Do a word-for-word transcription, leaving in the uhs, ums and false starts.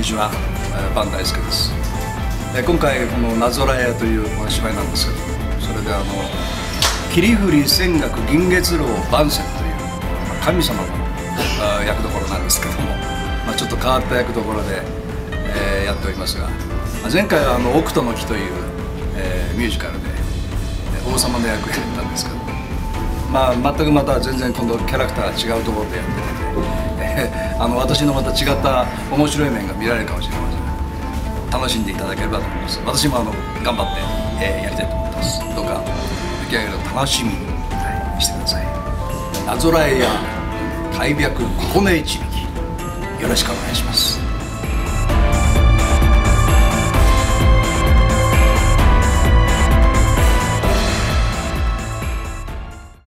にちは、バン大輔です。今回この「なぞらえ」というお芝居なんですけど、それであの霧降り泉岳銀月楼晩仙という、まあ、神様の役どころなんですけども、まあ、ちょっと変わった役どころで、えー、やっておりますが、前回はあの「奥との木」という、えー、ミュージカルで王様の役をやったんですけど、まあ、全くまた全然今度キャラクターが違うところでやってて。あの私のまた違った面白い面が見られるかもしれませんので、楽しんでいただければと思います。私もあの頑張って、えー、やりたいと思ってます。どうか出来上がる楽しみに、はい、してください。なぞらえや大白ここね一匹、よろしくお願いします。